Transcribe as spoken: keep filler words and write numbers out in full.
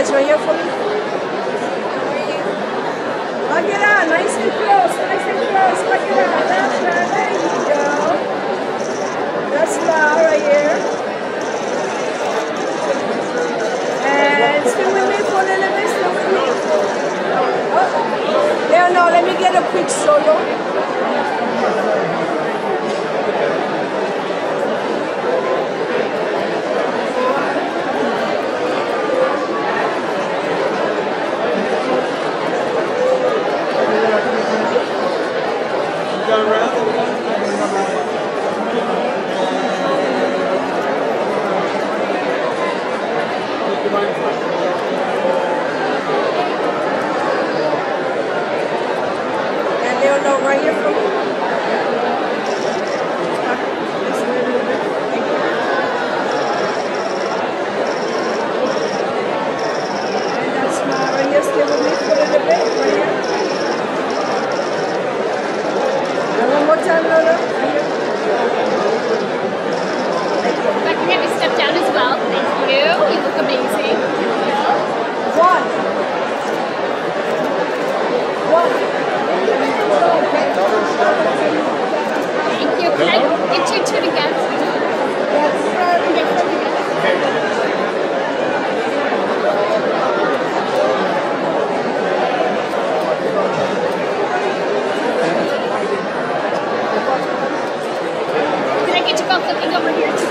guys right here for me. Lock it out, nice and close, nice and close, lock it out. That's right, there you go. That's loud right here. And still with me for a little bit, still with me. Oh, yeah, no, let me get a quick solo. And they'll know right here from me. And that's my right here, stay with me for a little bit, right here. And one more time, Lola, right here. If I can have you step down as well, thank you. You look amazing. One. One. Thank you. Can I get you two together? Yes. Can I get you both looking over here too?